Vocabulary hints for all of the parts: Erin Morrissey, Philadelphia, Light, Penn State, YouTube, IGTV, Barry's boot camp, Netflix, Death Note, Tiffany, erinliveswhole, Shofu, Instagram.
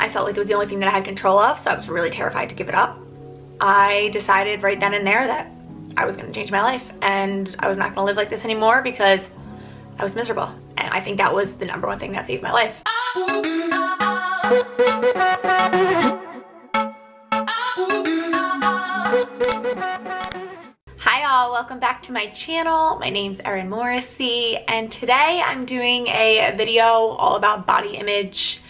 I felt like it was the only thing that I had control of, so I was really terrified to give it up. I decided right then and there that I was gonna change my life and I was not gonna live like this anymore because I was miserable. And I think that was the number one thing that saved my life. Hi all, welcome back to my channel. My name's Erin Morrissey and today I'm doing a video all about body image.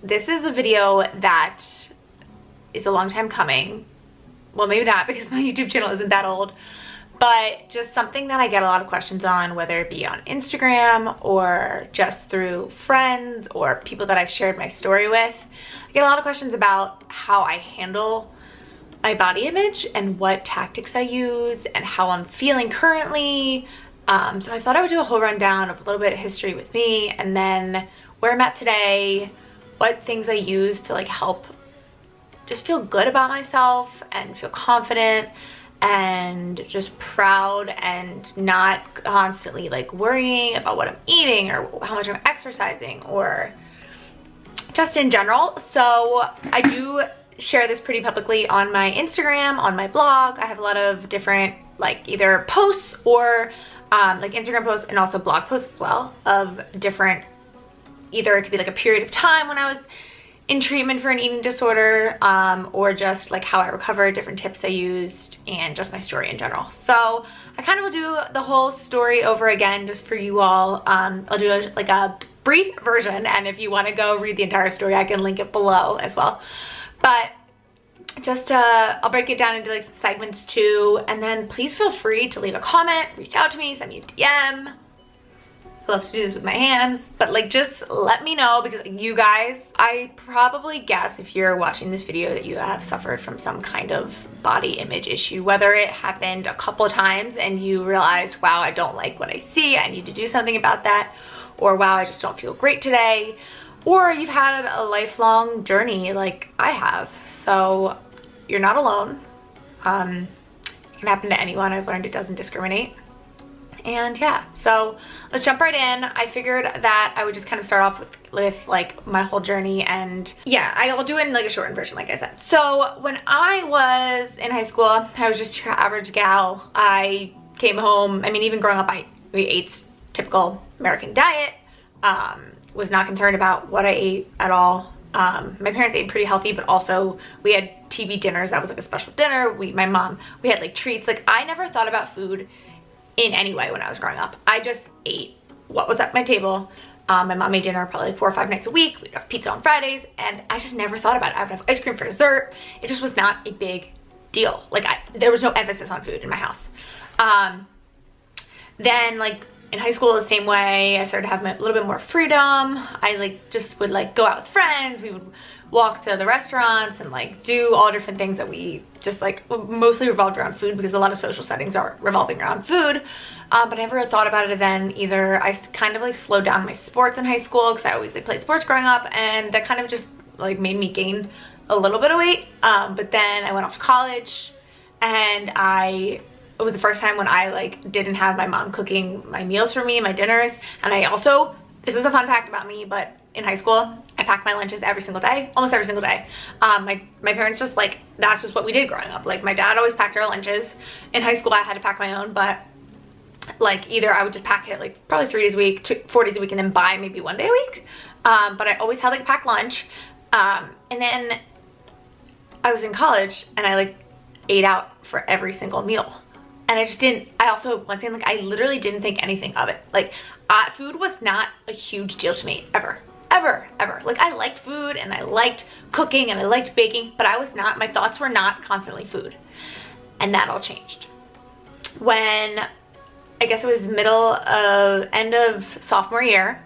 This is a video that is a long time coming. Well, maybe not because my YouTube channel isn't that old, but just something that I get a lot of questions on, whether it be on Instagram or just through friends or people that I've shared my story with. I get a lot of questions about how I handle my body image and what tactics I use and how I'm feeling currently. So I thought I would do a whole rundown of a little bit of history with me and then where I'm at today, what things I use to like help just feel good about myself and feel confident and just proud and not constantly like worrying about what I'm eating or how much I'm exercising or just in general. So I do share this pretty publicly on my Instagram, on my blog. I have a lot of different like either posts or like Instagram posts and also blog posts as well of different, either it could be like a period of time when I was in treatment for an eating disorder, or just like how I recovered, different tips I used, and just my story in general. So I kind of will do the whole story over again just for you all. I'll do like a brief version, and if you want to go read the entire story, I can link it below as well. But just I'll break it down into like segments too, and then please feel free to leave a comment, reach out to me, send me a DM. I love to do this with my hands, but like just let me know, because you guys, I probably guess if you're watching this video that you have suffered from some kind of body image issue, whether it happened a couple times and you realized, wow, I don't like what I see, I need to do something about that, or wow, I just don't feel great today, or you've had a lifelong journey like I have. So you're not alone. It can happen to anyone. I've learned it doesn't discriminate. And yeah, so let's jump right in. I figured that I would just kind of start off with like my whole journey, and yeah, I will do it in like a shortened version like I said. So when I was in high school, I was just your average gal. I came home, I mean even growing up, we ate typical American diet, was not concerned about what I ate at all. My parents ate pretty healthy, but also we had TV dinners. That was like a special dinner. My mom, we had like treats. Like I never thought about food in any way when I was growing up. I just ate what was at my table. My mom made dinner probably 4 or 5 nights a week. We'd have pizza on Fridays, and I just never thought about it. I would have ice cream for dessert. It just was not a big deal. Like there was no emphasis on food in my house. Then like in high school, the same way, I started to have a little bit more freedom. I like just would like go out with friends. We would walk to the restaurants and like do all different things that we just like mostly revolved around food, because a lot of social settings are revolving around food. But I never thought about it then either. I kind of like slowed down my sports in high school because I always like played sports growing up, and that kind of just like made me gain a little bit of weight. But then I went off to college, and it was the first time when I like didn't have my mom cooking my meals for me, my dinners. And I also, this is a fun fact about me, but in high school, I packed my lunches every single day, almost every single day. My parents just like, that's just what we did growing up. Like my dad always packed our lunches. In high school, I had to pack my own, but like either I would just pack it like probably 3 days a week, 4 days a week, and then buy maybe 1 day a week. But I always had like packed lunch. And then I was in college and I like ate out for every single meal. And I just didn't, I also, once again, like I literally didn't think anything of it. Like food was not a huge deal to me ever, ever, ever. Like I liked food and I liked cooking and I liked baking, but I was not, my thoughts were not constantly food. And that all changed when, I guess it was end of sophomore year,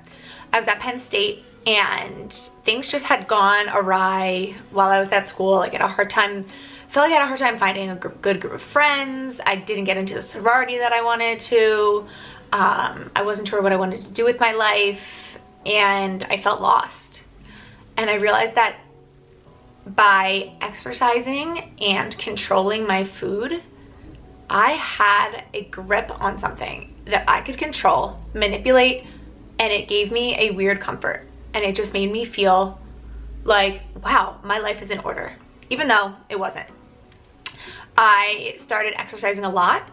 I was at Penn State, and things just had gone awry while I was at school. Like I had a hard time finding a good group of friends. I didn't get into the sorority that I wanted to. I wasn't sure what I wanted to do with my life, and I felt lost. And I realized that by exercising and controlling my food, I had a grip on something that I could control, manipulate, and it gave me a weird comfort. And it just made me feel like, wow, my life is in order, even though it wasn't. I started exercising a lot.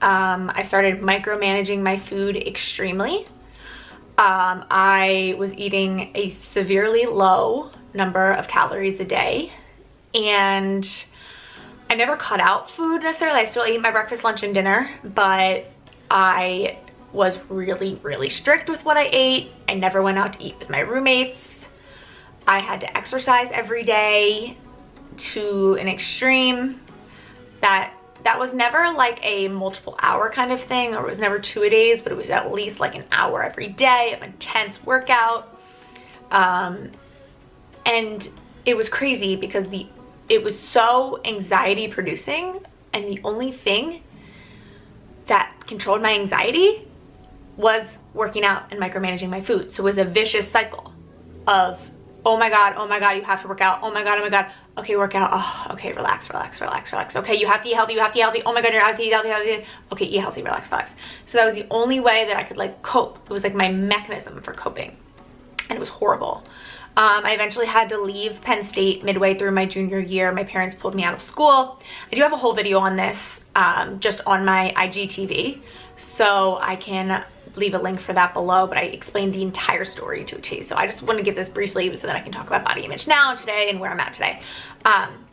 I started micromanaging my food extremely. I was eating a severely low number of calories a day, and I never cut out food necessarily. I still ate my breakfast, lunch, and dinner, but I was really, really strict with what I ate. I never went out to eat with my roommates. I had to exercise every day to an extreme. That was never like a multiple hour kind of thing, or it was never 2 a days, but it was at least like an hour every day of intense workout. And it was crazy because it was so anxiety producing, and the only thing that controlled my anxiety was working out and micromanaging my food. So it was a vicious cycle of, oh my God, you have to work out. Oh my God, okay, work out. Oh, okay, relax, relax, relax, relax. Okay, you have to eat healthy, you have to eat healthy. Oh my God, you have to eat healthy, healthy. Okay, eat healthy, relax, relax. So that was the only way that I could like cope. It was like my mechanism for coping, and it was horrible. I eventually had to leave Penn State midway through my junior year. My parents pulled me out of school. I do have a whole video on this, just on my IGTV, so I can leave a link for that below, but I explained the entire story to a T. So I just want to give this briefly so that I can talk about body image now and today and where I'm at today. But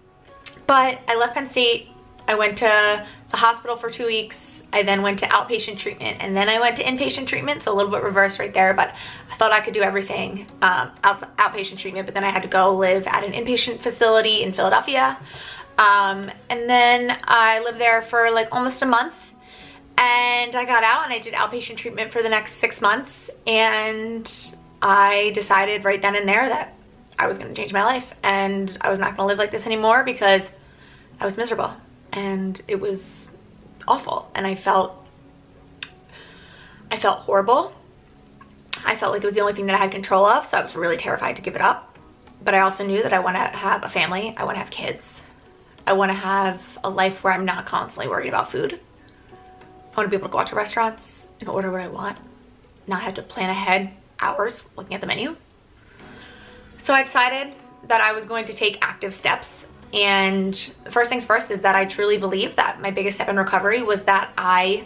I left Penn State. I went to the hospital for 2 weeks. I then went to outpatient treatment, and then I went to inpatient treatment, so a little bit reverse right there, but I thought I could do everything outpatient treatment, but then I had to go live at an inpatient facility in Philadelphia. And then I lived there for like almost a month, and I got out and I did outpatient treatment for the next 6 months, and I decided right then and there that I was going to change my life, and I was not going to live like this anymore because I was miserable, and it was awful, and I felt horrible. I felt like it was the only thing that I had control of, so I was really terrified to give it up. But I also knew that I want to have a family, I want to have kids, I want to have a life where I'm not constantly worried about food. I want to be able to go out to restaurants and order what I want, not have to plan ahead hours looking at the menu. So I decided that I was going to take active steps. And first things first is that I truly believe that my biggest step in recovery was that I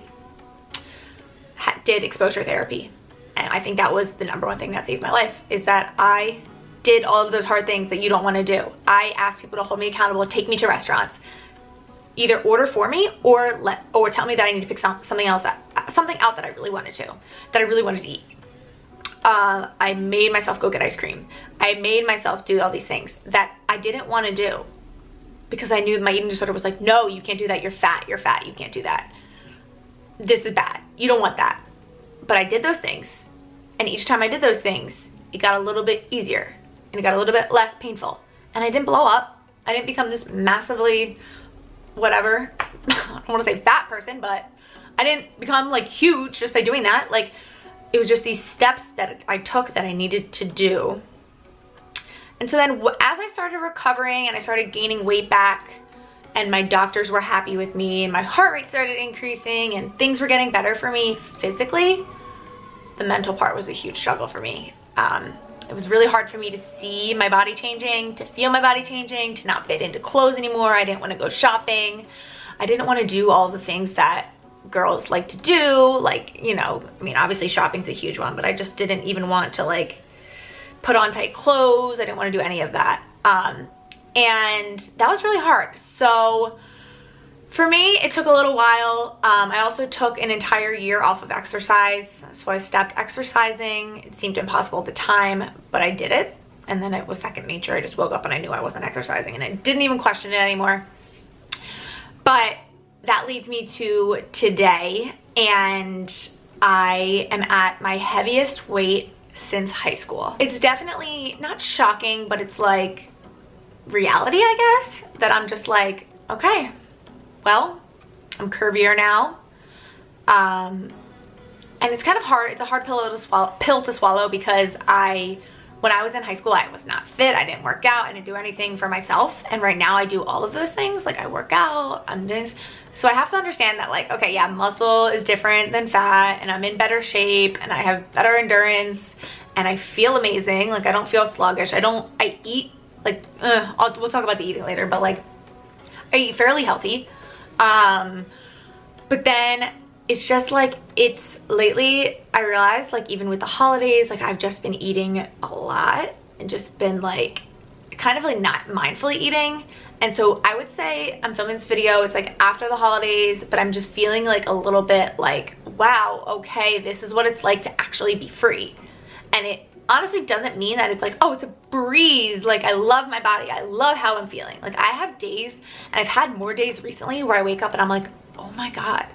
did exposure therapy. And I think that was the #1 thing that saved my life, is that I did all of those hard things that you don't want to do. I asked people to hold me accountable, take me to restaurants, either order for me or tell me that I need to pick something out that I really wanted to, eat. I made myself go get ice cream. I made myself do all these things that I didn't want to do, because I knew my eating disorder was like, no, you can't do that. You're fat. You can't do that. This is bad. You don't want that. But I did those things. And each time I did those things, it got a little bit easier, and it got a little bit less painful. And I didn't blow up. I didn't become this massively whatever, I don't want to say fat person, but I didn't become like huge just by doing that. Like, it was just these steps that I took that I needed to do. And so then as I started recovering and I started gaining weight back, and my doctors were happy with me, and my heart rate started increasing, and things were getting better for me physically, the mental part was a huge struggle for me. It was really hard for me to see my body changing, to feel my body changing, to not fit into clothes anymore. I didn't want to go shopping. I didn't want to do all the things that girls like to do. Like, you know, I mean, obviously shopping's a huge one, but I just didn't even want to like put on tight clothes. I didn't want to do any of that. And that was really hard. So for me, it took a little while. I also took an entire year off of exercise. So I stopped exercising. It seemed impossible at the time, but I did it. And then it was second nature. I just woke up and I knew I wasn't exercising, and I didn't even question it anymore. But that leads me to today. And I am at my heaviest weight since high school. It's definitely not shocking, but it's like reality, I guess, that I'm just like, okay, well, I'm curvier now. And it's kind of hard. It's a hard pill to swallow because when I was in high school, I was not fit. I didn't work out. I didn't do anything for myself. And right now I do all of those things. Like, I work out, I'm doing. So I have to understand that, like, okay, yeah, muscle is different than fat, and I'm in better shape, and I have better endurance, and I feel amazing. Like, I don't feel sluggish. I eat, like, we'll talk about the eating later, but like, I eat fairly healthy. But then it's just like, lately I realized, like, even with the holidays, like, I've just been eating a lot and just been like, kind of like not mindfully eating. And so I would say I'm filming this video, it's like after the holidays, but I'm just feeling like a little bit like, wow, okay, this is what it's like to actually be free. And it honestly doesn't mean that it's like, oh, it's a breeze. Like, I love my body. I love how I'm feeling. Like, I have days, and I've had more days recently, where I wake up and I'm like, oh my God,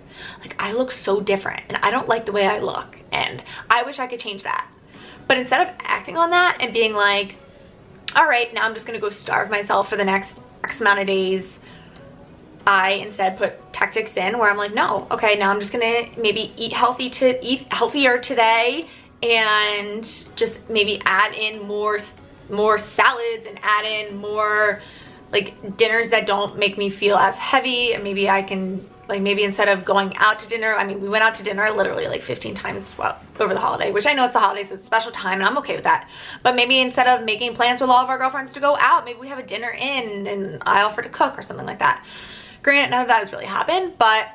like, I look so different and I don't like the way I look and I wish I could change that. But instead of acting on that and being like, all right, now I'm just gonna go starve myself for the next X amount of days, I instead put tactics in where I'm like, no, okay, now I'm just gonna maybe eat healthier today, and just maybe add in more salads and add in more like dinners that don't make me feel as heavy. And maybe I can, like, maybe instead of going out to dinner, I mean, we went out to dinner literally like 15 times over the holiday, which I know it's the holiday, so it's a special time and I'm okay with that. But maybe instead of making plans with all of our girlfriends to go out, maybe we have a dinner in and I offer to cook or something like that. Granted, none of that has really happened, but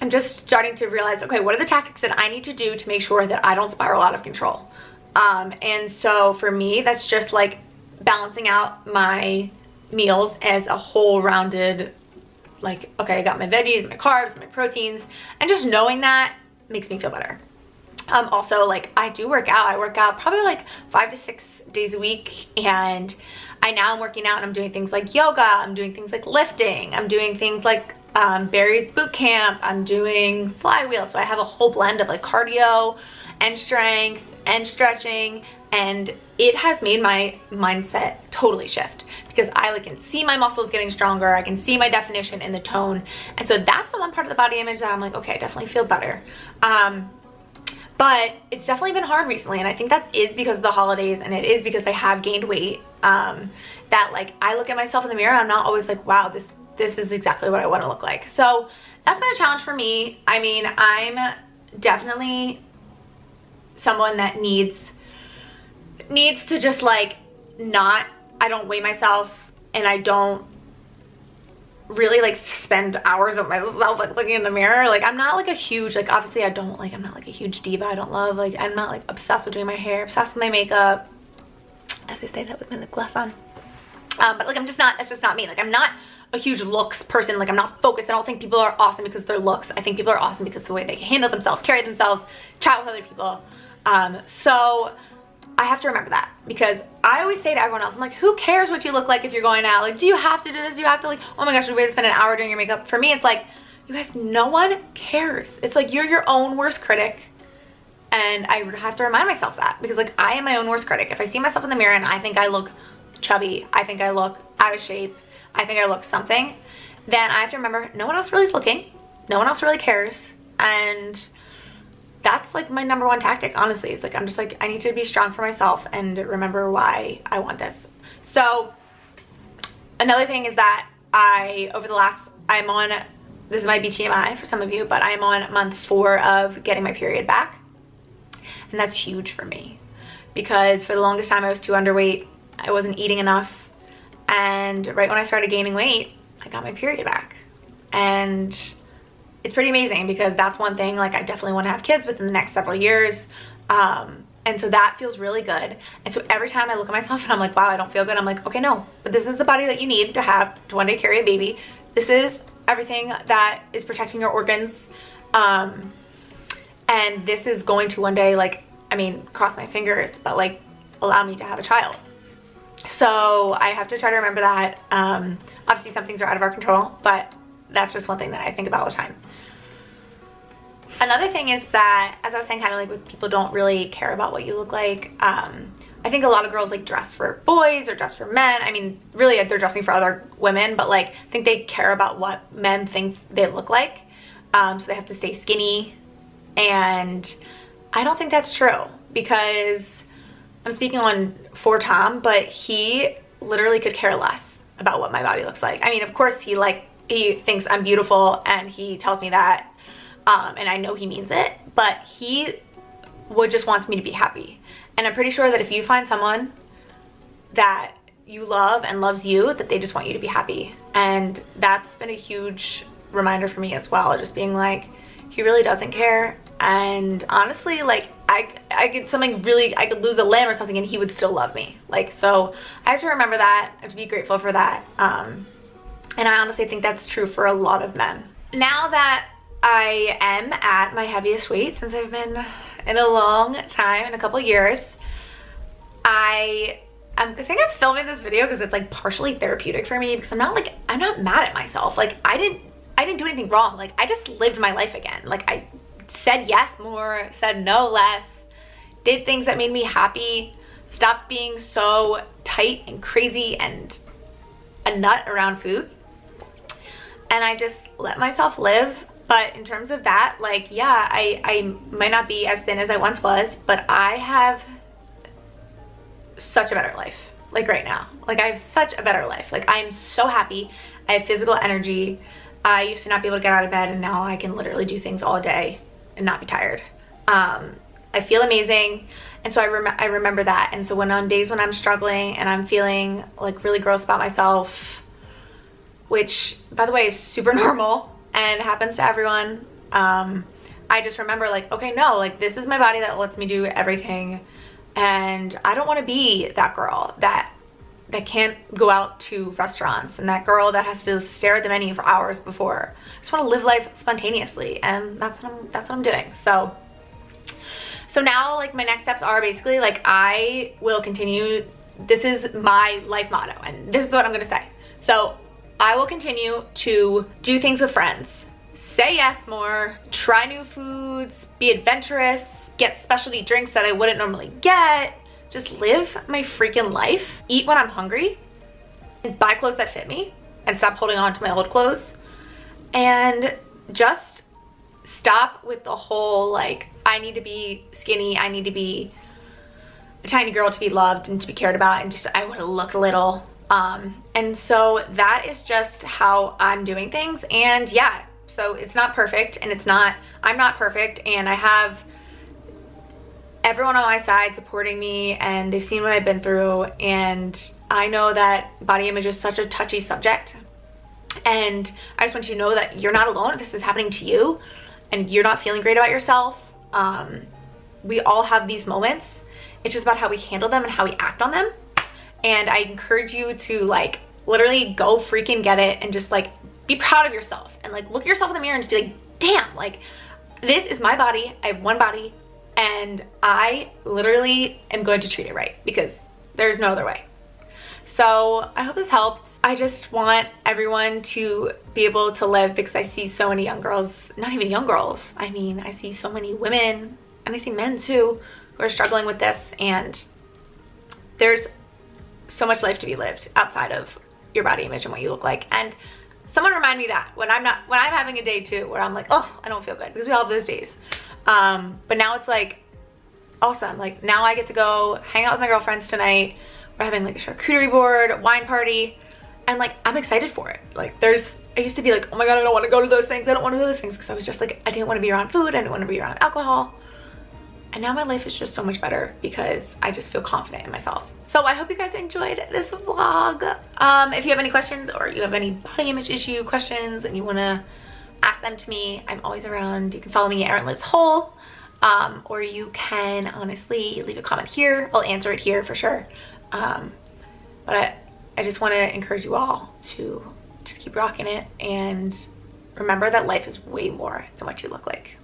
I'm just starting to realize, okay, what are the tactics that I need to do to make sure that I don't spiral out of control? And so for me, that's just like balancing out my meals as a whole rounded, like, okay, I got my veggies, my carbs, my proteins, and just knowing that makes me feel better. Also, like, I do work out. I work out probably like 5 to 6 days a week, and now I'm working out and I'm doing things like yoga, I'm doing things like lifting, I'm doing things like Barry's boot camp, I'm doing flywheel. So I have a whole blend of like cardio and strength and stretching, and it has made my mindset totally shift, because I like can see my muscles getting stronger, I can see my definition in the tone, and so that's the one part of the body image that I'm like, okay, I definitely feel better. But it's definitely been hard recently, and I think that is because of the holidays, and it is because I have gained weight, that like I look at myself in the mirror and I'm not always like, wow, this is exactly what I want to look like. So that's been a challenge for me. I mean, I'm definitely someone that needs to just like not, I don't weigh myself, and I don't really like spend hours of myself like looking in the mirror. Like, I'm not like a huge, like, obviously I don't like, I'm not like a huge diva. I don't love, like, I'm not like obsessed with doing my hair, obsessed with my makeup, as I say that with my lip gloss on. But like, I'm just not, that's just not me. Like, I'm not a huge looks person. Like, I'm not focused. I don't think people are awesome because of their looks. I think people are awesome because of the way they handle themselves, carry themselves, chat with other people. So I have to remember that, because I always say to everyone else, I'm like, who cares what you look like if you're going out? Like, do you have to do this? Do you have to, like, oh my gosh, we have to spend an hour doing your makeup? For me, it's like, you guys, no one cares. It's like, you're your own worst critic. And I have to remind myself that, because like, I am my own worst critic. If I see myself in the mirror and I think I look chubby, I think I look out of shape, I think I look something, then I have to remember no one else really is looking, no one else really cares. And that's like my number one tactic, honestly. It's like, I'm just like, I need to be strong for myself and remember why I want this. So another thing is that I'm on, this might be TMI for some of you, but I'm on month 4 of getting my period back. And that's huge for me, because for the longest time I was too underweight, I wasn't eating enough. And right when I started gaining weight, I got my period back. And it's pretty amazing, because that's one thing, like, I definitely want to have kids within the next several years. And so that feels really good. And so every time I look at myself and I'm like, wow, I don't feel good, I'm like, okay, no, but this is the body that you need to have to one day carry a baby. This is everything that is protecting your organs. And this is going to one day, like, I mean, cross my fingers, but like, allow me to have a child. So I have to try to remember that. Obviously some things are out of our control, but that's just one thing that I think about all the time. Another thing is that, as I was saying, kind of like with people don't really care about what you look like. I think a lot of girls like dress for boys or dress for men. I mean, really they're dressing for other women, but like, I think they care about what men think they look like. So they have to stay skinny. And I don't think that's true, because I'm speaking on for Tom, but he literally could care less about what my body looks like. I mean, of course he thinks I'm beautiful and he tells me that, and I know he means it, but he just wants me to be happy. And I'm pretty sure that if you find someone that you love and loves you, that they just want you to be happy. And that's been a huge reminder for me as well, just being like, he really doesn't care. And honestly, like, I could lose a limb or something and he would still love me. Like, so I have to remember that. I have to be grateful for that. And I honestly think that's true for a lot of men. Now that I am at my heaviest weight, since I've been in a long time, in a couple years, I think I'm filming this video because it's like partially therapeutic for me, because I'm not mad at myself. Like, I didn't do anything wrong. Like, I just lived my life again. Like, I said yes more, said no less, did things that made me happy, stopped being so tight and crazy and a nut around food. And I just let myself live. But in terms of that, like, yeah, I might not be as thin as I once was, but I have such a better life. Like, right now, like, I have such a better life. Like, I'm so happy. I have physical energy. I used to not be able to get out of bed, and now I can literally do things all day and not be tired. I feel amazing. And so I remember that. And so when on days when I'm struggling and I'm feeling like really gross about myself, which, by the way, is super normal and happens to everyone, I just remember, like, okay, no, like, this is my body that lets me do everything. And I don't want to be that girl that can't go out to restaurants, and that girl that has to stare at the menu for hours before. I just want to live life spontaneously, and that's what I'm doing. So now, like, my next steps are basically, like, I will continue. This is my life motto, and this is what I'm gonna say. So I will continue to do things with friends, say yes more, try new foods, be adventurous, get specialty drinks that I wouldn't normally get, just live my freaking life, eat when I'm hungry, and buy clothes that fit me, and stop holding on to my old clothes, and just stop with the whole, like, I need to be skinny, I need to be a tiny girl to be loved and to be cared about, and just, I want to look little. And so that is just how I'm doing things. And yeah, so it's not perfect, and I'm not perfect, and I have everyone on my side supporting me, and they've seen what I've been through, and I know that body image is such a touchy subject, and I just want you to know that you're not alone. This is happening to you, and you're not feeling great about yourself. We all have these moments. It's just about how we handle them and how we act on them. And I encourage you to, like, literally go freaking get it, and just, like, be proud of yourself, and, like, look yourself in the mirror and just be like, damn, like, this is my body. I have one body, and I literally am going to treat it right, because there's no other way. So I hope this helped. I just want everyone to be able to live, because I see so many young girls, not even young girls, I mean, I see so many women, and I see men too, who are struggling with this, and there's so much life to be lived outside of your body image and what you look like. And someone remind me that when I'm having a day too where I'm like, oh, I don't feel good, because we all have those days. But now it's like awesome. Like, now I get to go hang out with my girlfriends tonight. We're having, like, a charcuterie board, a wine party. And, like, I'm excited for it. Like, I used to be like, oh my god, I don't want to go to those things. I don't want to do those things, because I was just like, I didn't want to be around food. I didn't want to be around alcohol. And now my life is just so much better, because I just feel confident in myself. So I hope you guys enjoyed this vlog. If you have any questions, or you have any body image issue questions and you want to ask them to me, I'm always around. You can follow me at @erinliveswhole, or you can honestly leave a comment here. I'll answer it here for sure. But I just want to encourage you all to just keep rocking it, and remember that life is way more than what you look like.